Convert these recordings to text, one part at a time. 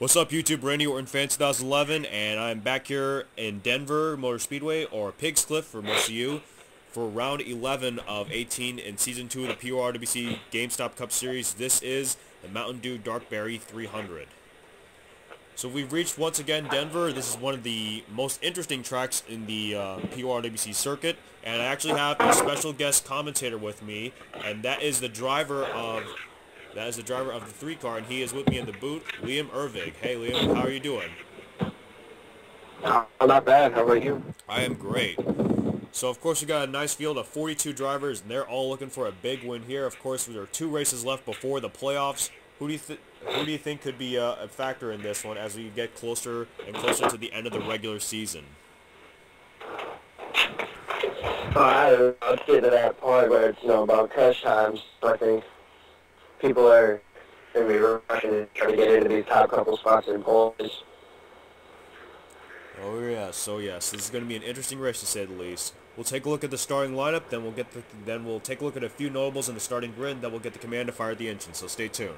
What's up YouTube, Randy OrtonFans2011, and I'm back here in Denver Motor Speedway, or Piggz Cliff for most of you, for round 11 of 18 in Season 2 of the PORWC GameStop Cup Series. This is the Mountain Dew Dark Berry 300. So we've reached once again Denver. This is one of the most interesting tracks in the PORWC circuit, and I actually have a special guest commentator with me, and that is the driver of... That is the driver of the 3 car, and he is with me in the booth, Liam Urevig. Hey, Liam, how are you doing? Not bad. How about you? I am great. So, of course, we got a nice field of 42 drivers, and they're all looking for a big win here. Of course, there are 2 races left before the playoffs. Who do you think could be a factor in this one as we get closer and closer to the end of the regular season? I'd get to that part where it's about crash times, I think. People are going to be rushing to try to get into these top couple spots in polls. Oh, yeah. So, yes, this is going to be an interesting race, to say the least. We'll take a look at the starting lineup, then we'll take a look at a few notables in the starting grid, then we'll get the command to fire the engine, so stay tuned.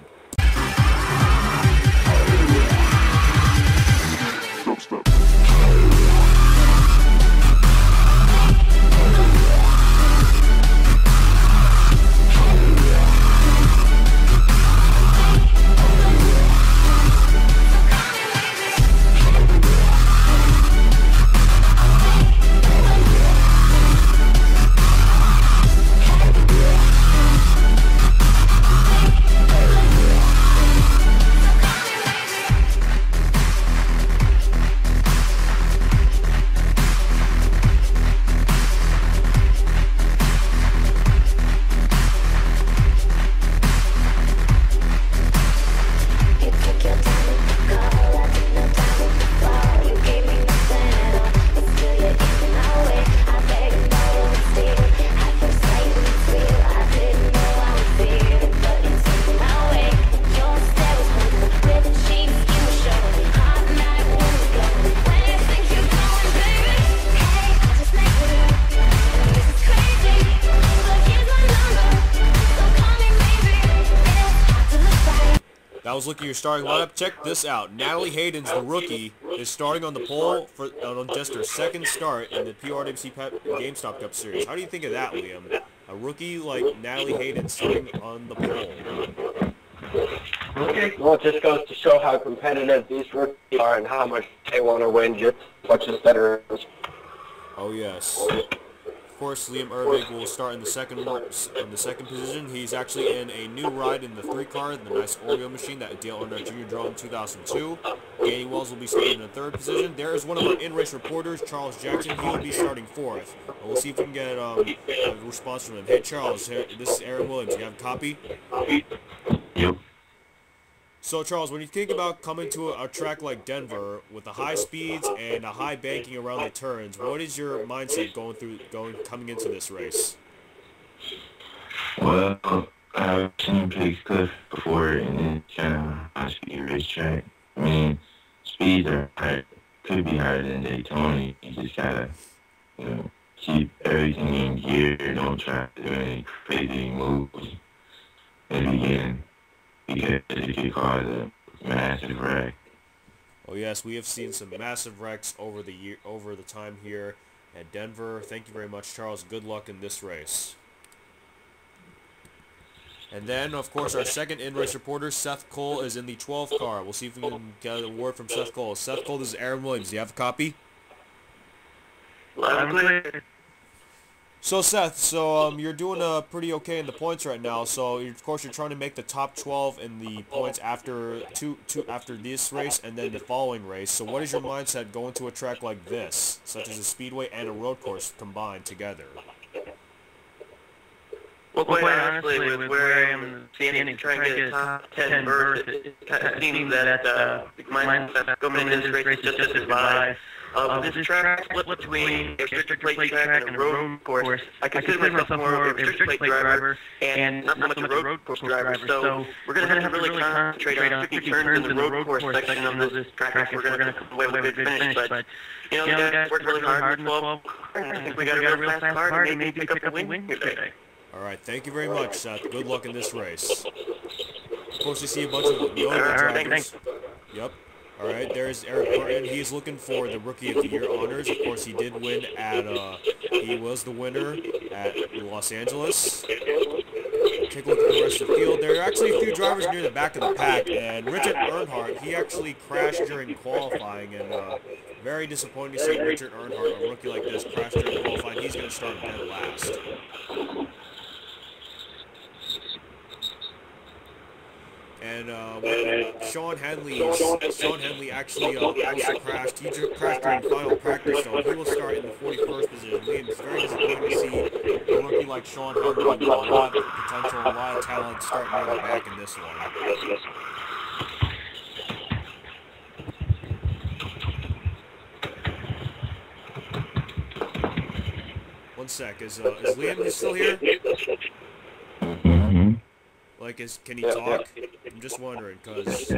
Let's look at your starting lineup. Check this out. Natalie Hayden, the rookie, is starting on the pole for on just her second start in the PORWC GameStop Cup Series. How do you think of that, Liam? A rookie like Natalie Hayden starting on the pole. Well, it just goes to show how competitive these rookies are and how much they want to win just as much as veterans. Oh yes. Of course, Liam Urevig will start in the second position. He's actually in a new ride in the 3 car, the nice Oreo machine that Dale Earnhardt Jr. drove in 2002. Danny Wells will be starting in the 3rd position. There is one of our in-race reporters, Charles Jackson. He will be starting 4th. We'll see if we can get a response from him. Hey, Charles, this is Aaron Williams. You have a copy? Yep. So, Charles, when you think about coming to a track like Denver with the high speeds and the high banking around the turns, what is your mindset coming into this race? Well, I've seen Piggz Cliff before, and it's kind of a high-speed racetrack. I mean, speeds are high, could be higher than Daytona. You just gotta, keep everything in gear. Don't try to do any crazy moves in the beginning, because it could cause a massive wreck. Oh yes, we have seen some massive wrecks over the time here at Denver. Thank you very much, Charles. Good luck in this race. And then, of course, our second in-race reporter, Seth Cole, is in the 12th car. We'll see if we can get a word from Seth Cole. Seth Cole, this is Aaron Williams. Do you have a copy? So Seth, you're doing pretty okay in the points right now. So of course you're trying to make the top 12 in the points after after this race and then the following race. So what is your mindset going to a track like this, such as a speedway and a road course combined together? Well, quite honestly, with where I am standing, trying to get a top 10 berth, it kind of seems that the mindset going into this race is just as live. With this track split between a restricted plate track and a road course, I consider myself more of a restricted plate driver and not so much a road course driver, so we're going to have to really concentrate on picking turns in the road course section of this track if we're going to come away with a good finish. But, the guys worked really hard in the 12, and I think we got a real fast car and maybe pick up a win here today. All right, thank you very much, Seth. Good luck in this race. Of course, you see a bunch of notable drivers. Yep. All right, there's Eric Burton. He's looking for the Rookie of the Year honors. Of course, he did win at, he was the winner at Los Angeles. Take a look at the rest of the field. There are actually a few drivers near the back of the pack, and Richard Earnhardt, he actually crashed during qualifying, and very disappointing to see Richard Earnhardt, a rookie like this, crash during qualifying. He's going to start dead last. And Sean Henley actually crashed. He crashed during final practice, so he will start in the 41st position. Liam, it's very disappointing to see a rookie like Sean Henley with a lot of potential and a lot of talent start near the back in this one. One sec, is Liam still here? Like, can he talk? I'm just wondering, because he's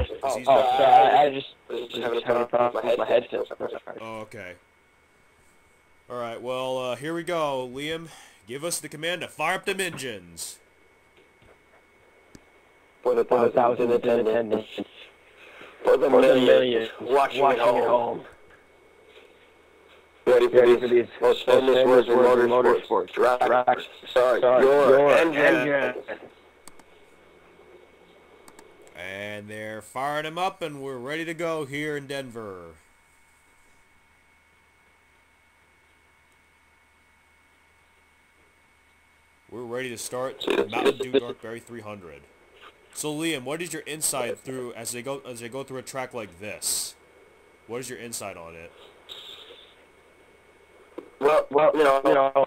not... I just having a problem with my headset. Oh, okay. All right, well, here we go. Liam, give us the command to fire up them engines. For the thousands of attendants. For the millions watching at home. Ready for these most famous words in motorsports. Rocks. Sorry, your engine. And they're firing him up, and we're ready to go here in Denver. We're ready to start the Mountain Dew Darkberry 300. So Liam, what is your insight through as they go through a track like this? What is your insight on it? Well, you know.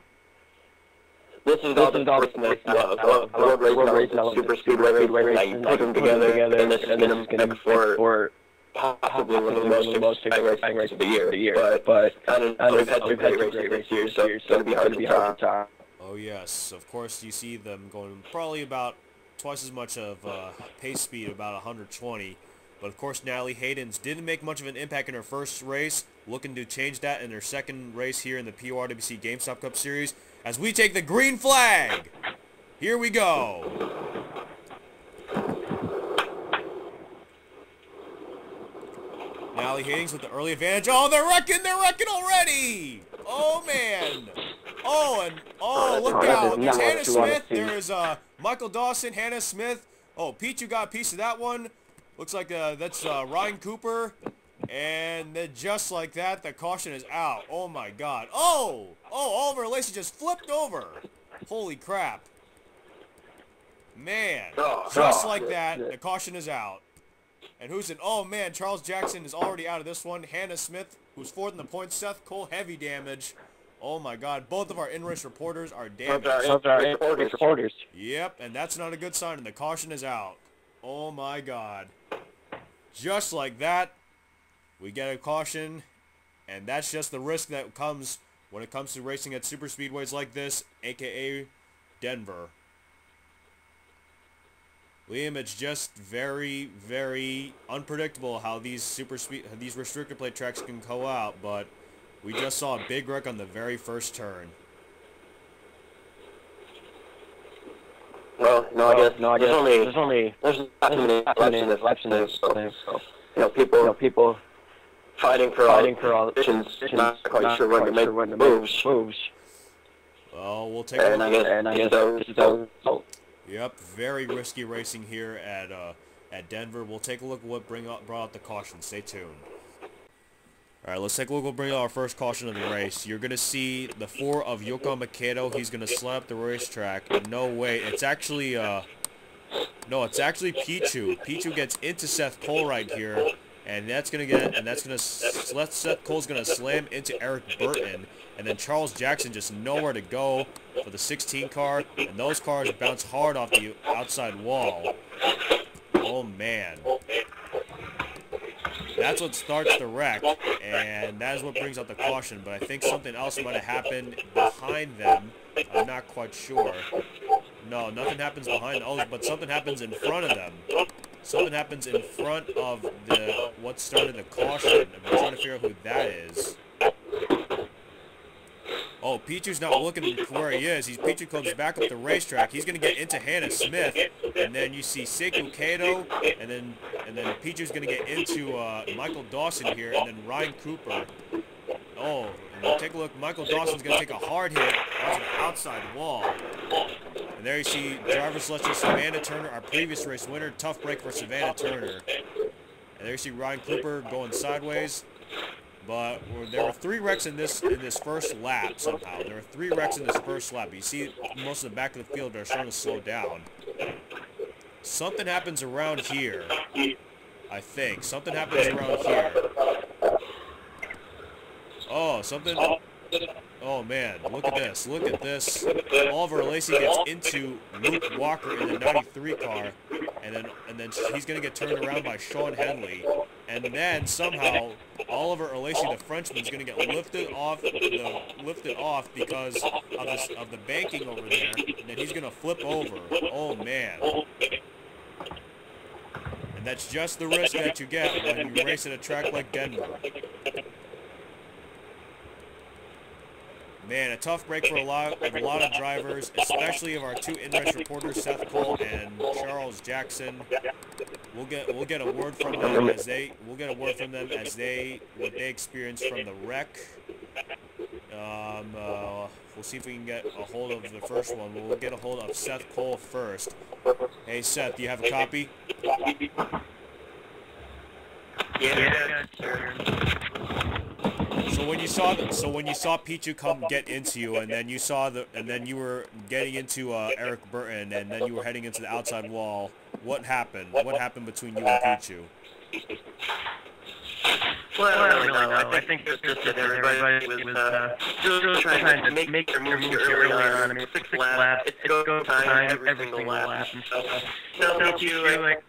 This is all the business of road racing, super speedway racing. Now you put them together, and this is going to make for possibly one of the most exciting races of the year. But we've had some great races here, so it's going to be hard to top. Oh yes, of course you see them going probably about twice as much of pace speed, about 120. But of course Natalie Hayden's didn't make much of an impact in her first race, looking to change that in her second race here in the PORWC GameStop Cup Series. As we take the green flag, here we go. Natalie Hayden with the early advantage. Oh, they're wrecking already. Oh man. Oh, and oh, look out! There's Hannah Smith. There's Michael Dawson, Hannah Smith. Oh, Pichu got a piece of that one. Looks like that's Ryan Cooper. And then just like that, the caution is out. Oh my god. Oh, Oliver Lacey just flipped over. Holy crap. Man, just like that, the caution is out. And who's in? Oh man, Charles Jackson is already out of this one. Hannah Smith, who's fourth in the points. Seth Cole, heavy damage. Oh my god, both of our in-race reporters are damaged. Yep, and that's not a good sign, and the caution is out. Oh my god. Just like that, we get a caution, and that's just the risk that comes when it comes to racing at super speedways like this, aka Denver. Liam, it's just very, very unpredictable how these these restricted plate tracks can go out, but we just saw a big wreck on the very first turn. Well, no, I guess there's not too many laps in this, so people. Fighting for all positions, not quite sure when to make moves. Well, we'll take a look. And I guess so. Yep, very risky racing here at Denver. We'll take a look at what brought out the caution. Stay tuned. All right, let's take a look. We'll bring out our first caution of the race. You're going to see the 4 of Yoko Mikado. He's going to slap the racetrack. No way. It's actually Pichu. Pichu gets into Seth Cole right here. And that's going to get, and that's going to, Seth Cole's going to slam into Eric Burton. And then Charles Jackson just nowhere to go for the 16 car. And those cars bounce hard off the outside wall. Oh, man. That's what starts the wreck. And that is what brings out the caution. But I think something else might have happened behind them. I'm not quite sure. No, nothing happens behind them, but something happens in front of them. Something happens in front of what started the caution. I'm trying to figure out who that is. Oh, Pichu's not looking where he is. Pichu comes back up the racetrack. He's going to get into Hannah Smith. And then you see Seiko Kato. And then And then Pichu's going to get into Michael Dawson here, and then Ryan Cooper. Oh, and take a look. Michael Dawson's going to take a hard hit off the outside wall. And there you see driver selection Savannah Turner, our previous race winner. Tough break for Savannah Turner. And there you see Ryan Cooper going sideways. But there were three wrecks in this first lap somehow. There were three wrecks in this first lap. You see most of the back of the field are starting to slow down. Something happens around here, I think. Something happens around here. Oh, something. Oh, man. Look at this. Look at this. Oliver Lacey gets into Luke Walker in the 93 car. And then he's going to get turned around by Sean Henley. And then somehow Oliver Lacey, the Frenchman, is going to get lifted off because of the banking over there. And then he's going to flip over. Oh, man. And that's just the risk that you get when you race at a track like Denver. Man, a tough break for a lot of drivers, especially of our two in-race reporters, Seth Cole and Charles Jackson. We'll get a word from them as they what they experience from the wreck. We'll see if we can get a hold of the first one. We'll get a hold of Seth Cole first. Hey Seth, do you have a copy? Yeah, sure. So when you saw Pichu come get into you, and then you saw and then you were getting into Eric Burton, and then you were heading into the outside wall. What happened? What happened between you and Pichu? Well, I don't really know. I think this is just everybody was really trying to make their move here early on. I mean, 6 laps, it's go time every single lap. So Pichu, like,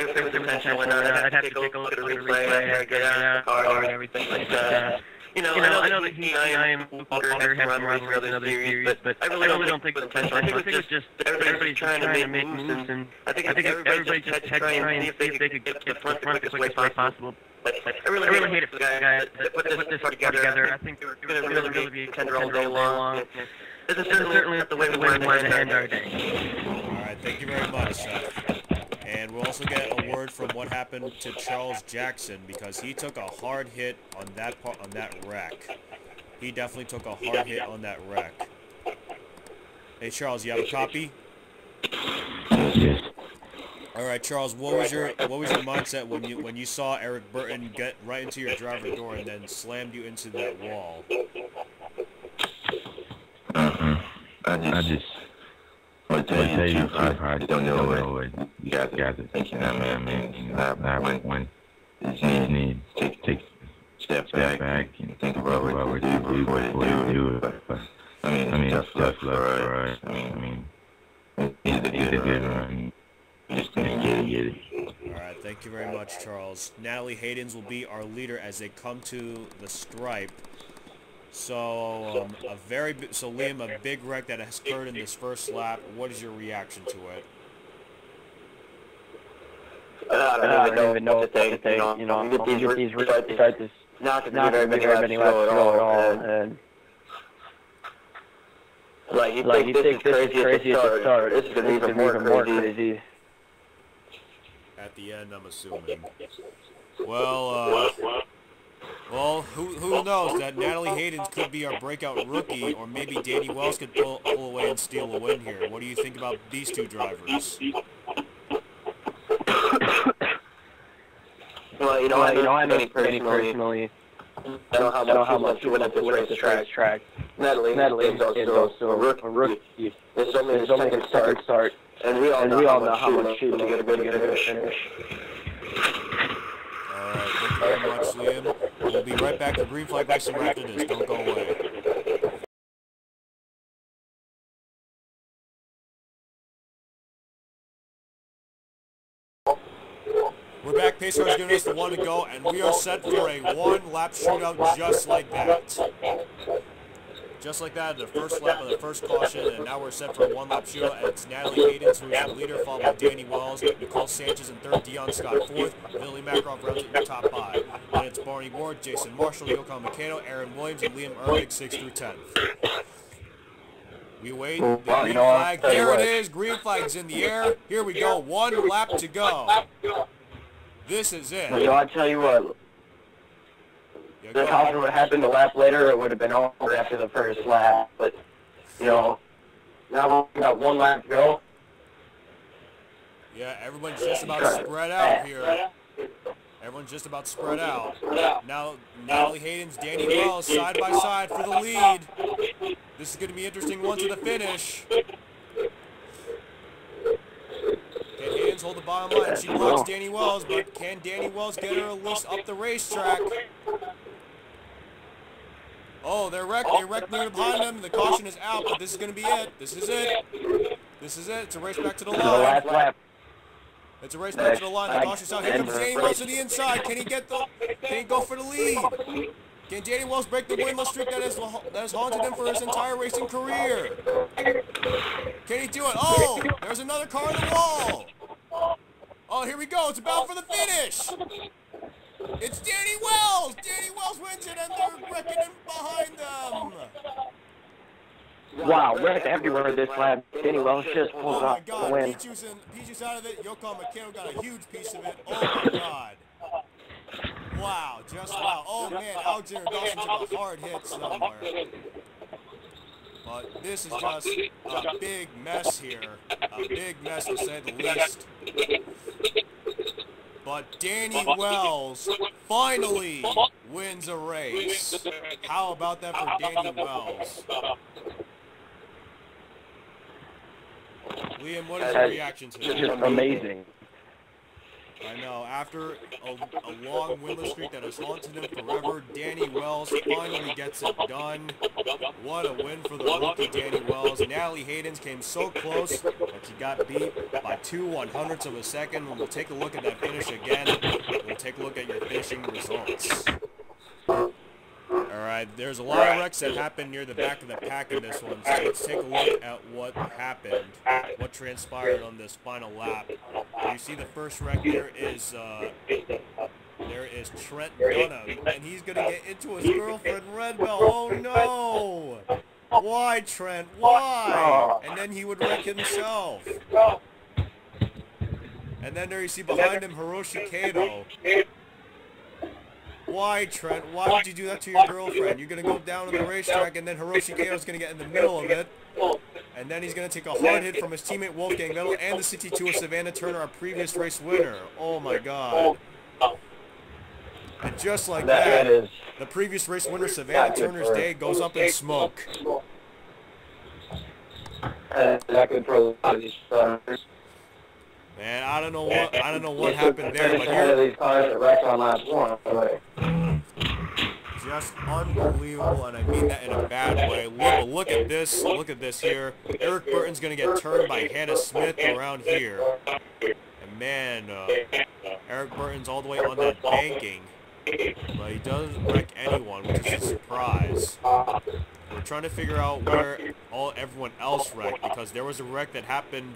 if there was intention or not, I'd have to take a look at the replay, and get out of the car and everything like that. I know that he and Luke Walker have run races for another series, but I really don't think it was intentional. I think it's just everybody's trying to make moves, and I think everybody just had to try and see if they could get to the front the quickest way possible. I really hate it for the guys that put this together. I think they were really be a contender all day long. This is certainly not the way we want to end our day. All right, thank you very much, Seth. And we'll also get a word from what happened to Charles Jackson, because he took a hard hit on that wreck. He definitely took a hard hit on that wreck. Hey Charles, you have a copy? Yes. All right, Charles. What was your mindset when you saw Eric Burton get right into your driver door and then slammed you into that wall? I tell you, I don't know. You guys are thinking that, man. When you just need to take step back and think about what you do before you do it. But I mean, tough luck, right? He's a good one. Just gonna get it. All right, thank you very much, Charles. Natalie Hayden's will be our leader as they come to the stripe. So, Liam, a big wreck that has occurred in this first lap. What is your reaction to it? I don't even know what to say. These wrecks is not going to give any left throw at all. Like, you think this is crazy at the start. This is going to be even more crazy at the end, I'm assuming. Well, who knows? That Natalie Hayden could be our breakout rookie, or maybe Danny Wells could pull away and steal a win here. What do you think about these two drivers? Well, I know personally. I don't know how much you went up this racetrack. Natalie is also a rookie. This is only the second start. And we all know how much she to get a good finish. All right, thank you very much, Liam. We'll be right back to Green Flag Racing right after this. Don't go away. We're back. Pacer has given us the one to go, and we are set for a one-lap shootout just like that. Just like that, the first lap of the first caution, and now we're set for a one-lap shootout. It's Natalie Hayden, who is the leader, followed by Danny Wells, Nicole Sanchez in third, Deion Scott fourth, Billy Makarov rounds it in the top 5. Then it's Barney Ward, Jason Marshall, Yoko Mikado, Aaron Williams, and Liam Urevig 6 through 10. We wait. The green flag. There it is. Green flag's in the air. Here we go. One lap to go. This is it. Well, yo, I tell you what. Yeah, this often would have happened a lap later, it would have been over after the first lap. But, you know, now we've got one lap to go. Yeah, everyone's just about spread out here. Everyone's just about spread out. Now, Natalie Hayden's Danny Wells side by side for the lead. This is going to be interesting once to the finish. Can Hayden's hold the bottom line? She blocks Danny Wells, but can Danny Wells get her loose up the racetrack? Oh, they're wrecked. They wrecked behind them. The caution is out, but this is going to be it. This is it. This is it. It's a race back to the line. It's a race back to the line. The caution's out. Here comes Danny Wells to the inside. Can he get the? Can he go for the lead? Can Danny Wells break the winless streak that has haunted him for his entire racing career? Can he do it? Oh, there's another car in the wall. Oh, here we go. It's about for the finish. It's Danny Wells. Danny Wells wins it, and they're wrecking him behind them. Wow, wrecked everywhere this lap. Danny Wells just pulls off the win. Pichu's out of it. Yoko Mikado got a huge piece of it. Oh my God. Wow, just wow. Oh man, Alexander Dawson took a hard hit somewhere. But this is just a big mess here. A big mess, to say the least. But Danny Wells finally wins a race. How about that for Danny Wells? Liam, what is your reaction to that? Just amazing. I know, after a long winless streak that has haunted him forever, Danny Wells finally gets it done. What a win for the rookie Danny Wells. Natalie Hayden's came so close, but she got beat by 2 one-hundredths of a second. We'll take a look at that finish again. We'll take a look at your finishing results. Alright, there's a lot of wrecks that happened near the back of the pack in this one, so let's take a look at what happened, what transpired on this final lap. You see the first wreck there is Trent Dunham, and he's going to get into his girlfriend Red Bell. Oh no! Why, Trent? Why? And then he would wreck himself. And then there you see behind him Hiroshi Kato. Why, Trent? Why would you do that to your girlfriend? You're going to go down to the racetrack, and then Hiroshi Kato's going to get in the middle of it. And then he's going to take a hard hit from his teammate Wolfgang Vettel and the 62 of Savannah Turner, our previous race winner. Oh, my God. And just like that, the previous race winner, Savannah Turner's day, goes up in smoke. Man, I don't know what happened there, but here, just unbelievable, and I mean that in a bad way. Look at this here. Eric Burton's gonna get turned by Hannah Smith around here, and man, Eric Burton's all the way on that banking, but he doesn't wreck anyone, which is a surprise. We're trying to figure out where everyone else wrecked, because there was a wreck that happened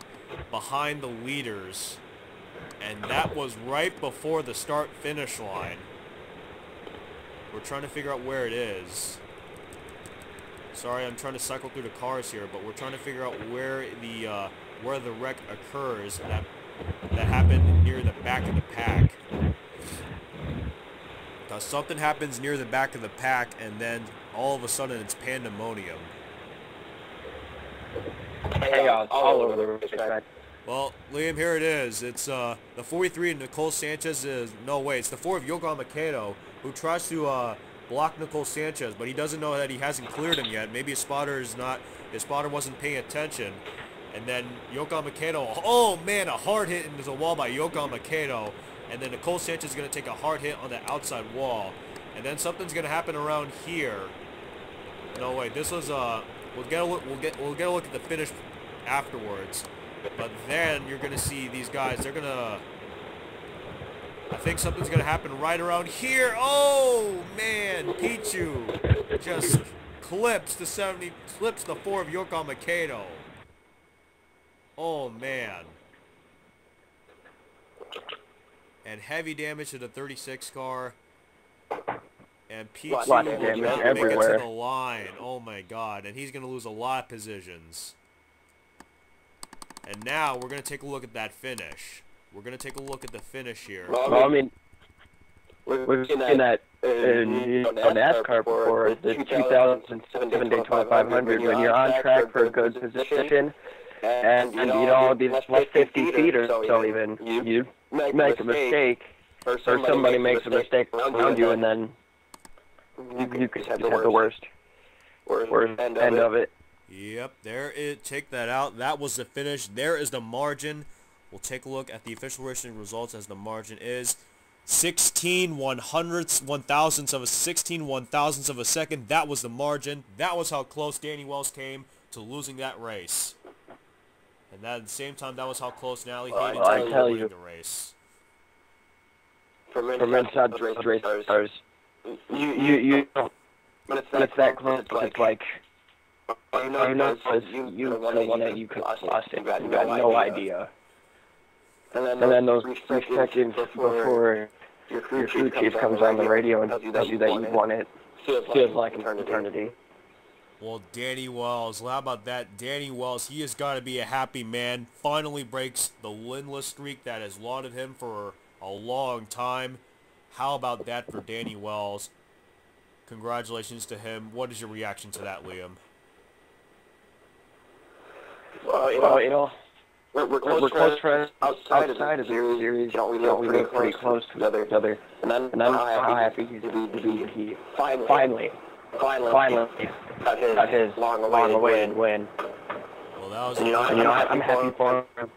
behind the leaders, and that was right before the start-finish line. We're trying to figure out where it is. Sorry, I'm trying to cycle through the cars here, but we're trying to figure out where the wreck occurs, and that happened near the back of the pack. Now, something happens near the back of the pack, and then all of a sudden it's pandemonium. Chaos all over the racetrack. Well, Liam, here it is. It's the 43 of Nicole Sanchez is no way. It's the 4 of Yoko Mikado, who tries to block Nicole Sanchez, but he doesn't know that he hasn't cleared him yet. Maybe his spotter wasn't paying attention. And then Yoko Mikado, oh man, a hard hit into the wall by Yoko Mikado. And then Nicole Sanchez is going to take a hard hit on the outside wall. And then something's going to happen around here. No way. This was we'll get a look at the finish afterwards. But then you're going to see these guys. They're going to, I think something's going to happen right around here. Oh man, Pichu just clips the 4 of Yoko Mikado. Oh man. And heavy damage to the 36 car. And Pichu will not make it to the line. Oh my God. And he's going to lose a lot of positions. And now we're going to take a look at that finish. We're going to take a look at the finish here. Well, I mean, we're looking at NASCAR before the 2007 Daytona 500 when you're on track for a good position and you know these plus 50 feet or so even, you make a mistake or somebody makes a mistake around you and then you could have the worst end of it. Yep, there it, take that out. That was the finish. There is the margin. We'll take a look at the official racing results as the margin is 16 one thousandths of a second. That was the margin. That was how close Danny Wells came to losing that race. And that, at the same time, that was how close Natalie Hayden came to winning the race. From inside the race stars. You know, when it's that close, it's like... I know you the one that you could have lost it, but you had no idea. And then those 3 seconds before your crew chief comes on the radio and tells you that you won it, feels like an eternity. Well, Danny Wells, how about that? Danny Wells, he has got to be a happy man. Finally breaks the winless streak that has lauded him for a long time. How about that for Danny Wells? Congratulations to him. What is your reaction to that, Liam? Well, you know, we're close friends outside of the series. We live pretty close to each other. And I'm happy he finally got his long-awaited win. Well, that was a, I'm happy for him.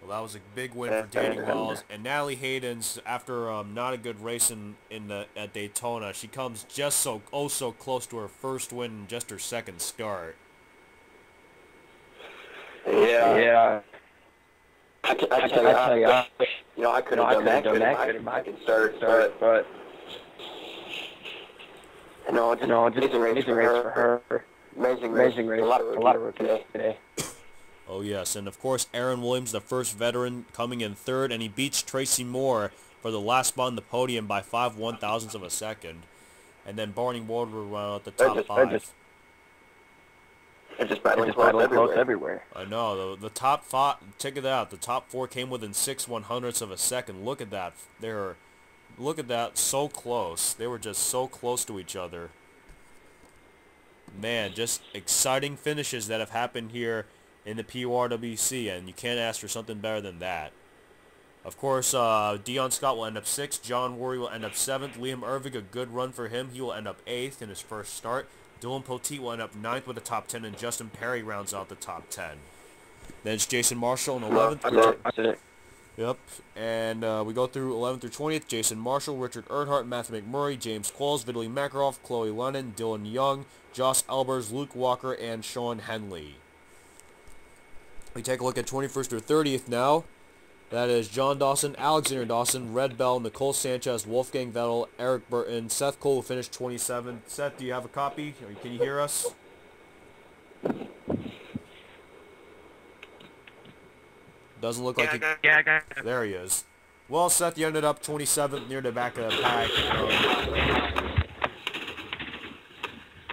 Well, that was a big win for Danny Wells. And Natalie Hayden's, after not a good race at Daytona, she comes just so close to her first win and just her second start. Yeah. I tell you, you know, I could have done that good if I could start, but... No, just amazing race for her. Amazing race, a lot of rookies today. Oh, yes, and of course, Aaron Williams, the first veteran, coming in third, and he beats Tracy Moore for the last spot on the podium by 5 one-thousandths of a second. And then Barney Ward will run out the top five. They're just battling close everywhere. I know. The top five, check it out. The top four came within 6 one-hundredths of a second. Look at that. Look at that. So close. They were just so close to each other. Man, just exciting finishes that have happened here in the PORWC, and you can't ask for something better than that. Of course, Deion Scott will end up 6th. John Worry will end up 7th. Liam Urevig, a good run for him. He will end up 8th in his first start. Dylan Poteet will end up 9th with a top 10, and Justin Perry rounds out the top 10. Then it's Jason Marshall in 11th. Yep, and we go through 11th through 20th. Jason Marshall, Richard Earnhardt, Matthew McMurray, James Qualls, Vitaly Makarov, Chloe Lennon, Dylan Young, Josh Albers, Luke Walker, and Sean Henley. We take a look at 21st through 30th now. That is John Dawson, Alexander Dawson, Red Bell, Nicole Sanchez, Wolfgang Vettel, Eric Burton. Seth Cole will finish 27th. Seth, do you have a copy? Can you hear us? Doesn't look like he... Yeah, there he is. Well, Seth, you ended up 27th near the back of the pack.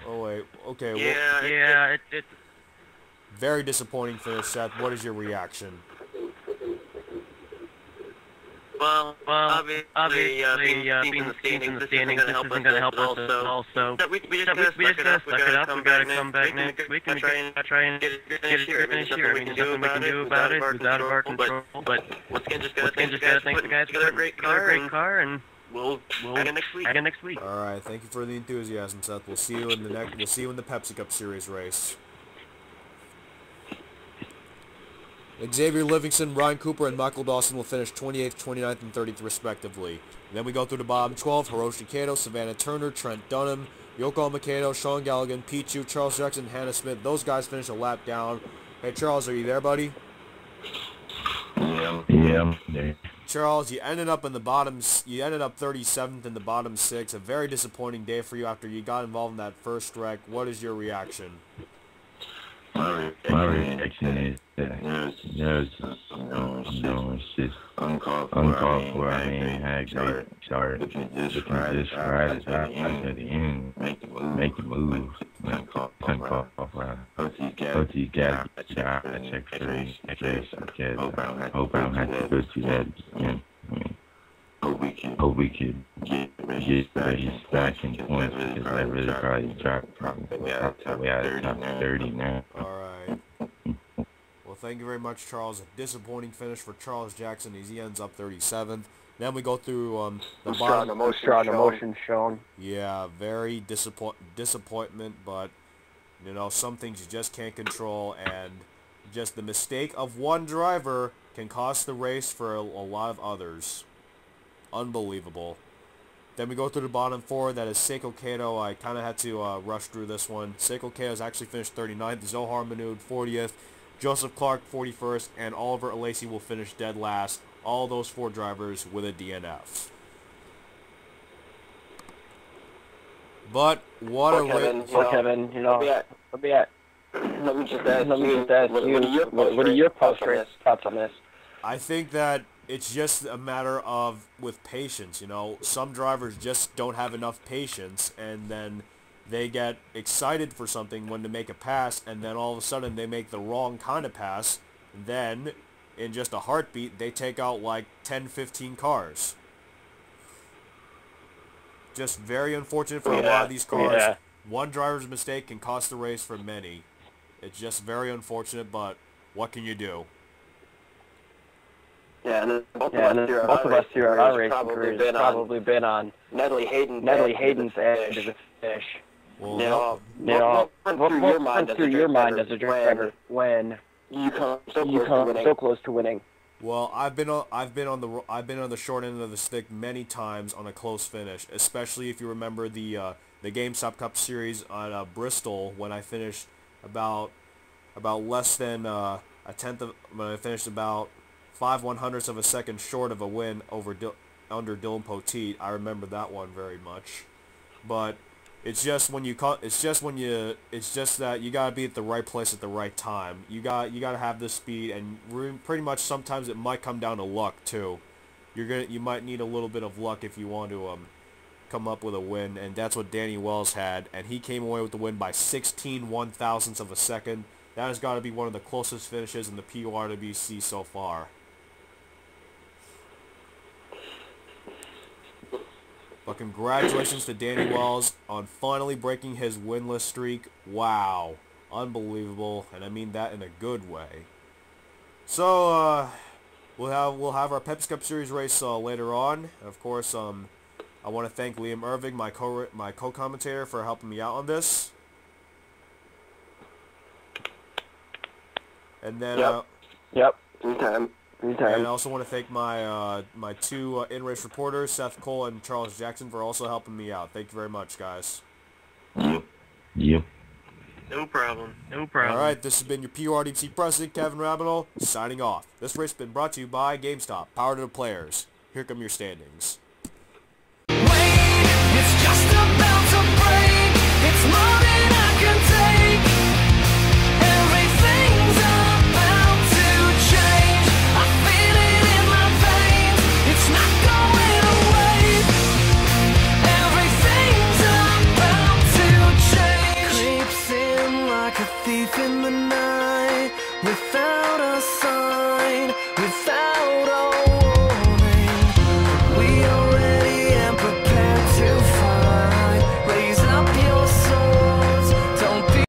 Oh, wait. Okay. Well, yeah. It's very disappointing for this, Seth. What is your reaction? Well, obviously, being in the standings isn't going to help us also. We just got to suck it up. We got to come back next week and try and get it finished here. I mean, there's nothing we can do about it. It's out of our control. But once again, just got to thank the guys for a great car, and we'll back in next week. All right, thank you for the enthusiasm, Seth. We'll see you in the next. We'll see you in the Pepsi Cup Series race. Xavier Livingston, Ryan Cooper, and Michael Dawson will finish 28th, 29th, and 30th, respectively. And then we go through the bottom 12, Hiroshi Kato, Savannah Turner, Trent Dunham, Yoko Mikado, Sean Galligan, Pichu, Charles Jackson, Hannah Smith. Those guys finish a lap down. Hey, Charles, are you there, buddy? Yeah, I'm there. Charles, you ended up in the bottom, you ended up 37th in the bottom 6. A very disappointing day for you after you got involved in that first wreck. What is your reaction? Hope we could get back in points because I really probably dropped probably out of top 30 now. All right. Well, thank you very much, Charles. Disappointing finish for Charles Jackson as he ends up 37th. Then we go through the bottom. Emotion shown. Yeah, very disappointment, but you know some things you just can't control, and just the mistake of one driver can cost the race for a lot of others. Unbelievable. Then we go through the bottom four. That is Seiko Kato. I kind of had to rush through this one. Seiko Kato's actually finished 39th. Zohar Manoud 40th. Joseph Clark 41st. And Oliver Lacey will finish dead last. All those four drivers with a DNF. But what a race. Kevin, you know, let me just ask you, what are your thoughts on this? I think that it's just a matter of with patience, you know. Some drivers just don't have enough patience, and then they get excited for something when to make a pass, and then all of a sudden they make the wrong kind of pass. Then, in just a heartbeat, they take out like 10, 15 cars. Just very unfortunate for a lot of these cars. Yeah. One driver's mistake can cost the race for many. It's just very unfortunate, but what can you do? Yeah, and both of us here at our race careers have probably been on Natalie Hayden's edge as a fish. Well, what went through your mind as a driver when you come so close to winning? Well, I've been on the short end of the stick many times on a close finish, especially if you remember the GameStop Cup Series on Bristol when I finished about less than a tenth of when I finished about 5/100ths of a second short of a win over under Dylan Poteet. I remember that one very much, but it's just that you gotta be at the right place at the right time. You gotta have the speed, and pretty much sometimes it might come down to luck too. You might need a little bit of luck if you want to come up with a win, and that's what Danny Wells had, and he came away with the win by 16 1/1000ths of a second. That has got to be one of the closest finishes in the PORWC so far. But congratulations to Danny Wells on finally breaking his winless streak. Wow. Unbelievable. And I mean that in a good way. So, we'll have our Pepsi Cup Series race later on. And of course, I want to thank Liam Urevig, my co-commentator, for helping me out on this. And then, Anytime. And I also want to thank my my two in-race reporters, Seth Cole and Charles Jackson, for also helping me out. Thank you very much, guys. Yep. No problem. All right, this has been your PORWC president, Kevin Rabinel, signing off. This race has been brought to you by GameStop. Power to the players. Here come your standings.